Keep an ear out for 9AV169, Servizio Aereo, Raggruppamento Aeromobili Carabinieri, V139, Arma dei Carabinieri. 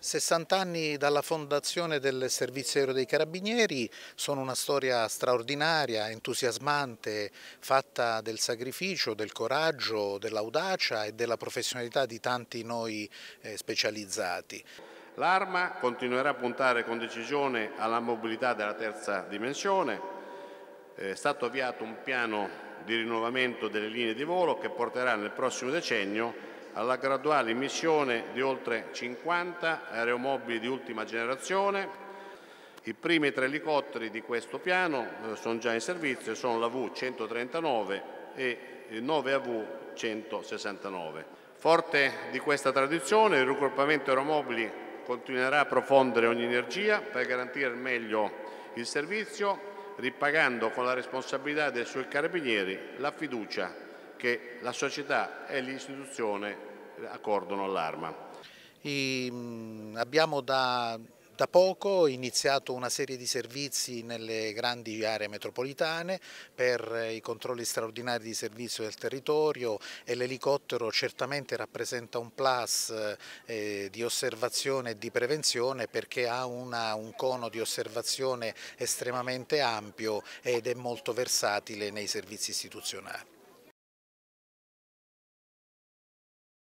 60 anni dalla fondazione del Servizio Aereo dei Carabinieri sono una storia straordinaria, entusiasmante, fatta del sacrificio, del coraggio, dell'audacia e della professionalità di tanti noi specializzati. L'Arma continuerà a puntare con decisione alla mobilità della terza dimensione. È stato avviato un piano di rinnovamento delle linee di volo che porterà nel prossimo decennio alla graduale immissione di oltre 50 aeromobili di ultima generazione. I primi tre elicotteri di questo piano sono già in servizio, sono la V139 e il 9AV169. Forte di questa tradizione, il Raggruppamento Aeromobili continuerà a profondere ogni energia per garantire meglio il servizio, ripagando con la responsabilità dei suoi carabinieri la fiducia che la società e l'istituzione accordano all'Arma. Abbiamo da poco iniziato una serie di servizi nelle grandi aree metropolitane per i controlli straordinari di servizio del territorio e l'elicottero certamente rappresenta un plus di osservazione e di prevenzione perché ha un cono di osservazione estremamente ampio ed è molto versatile nei servizi istituzionali.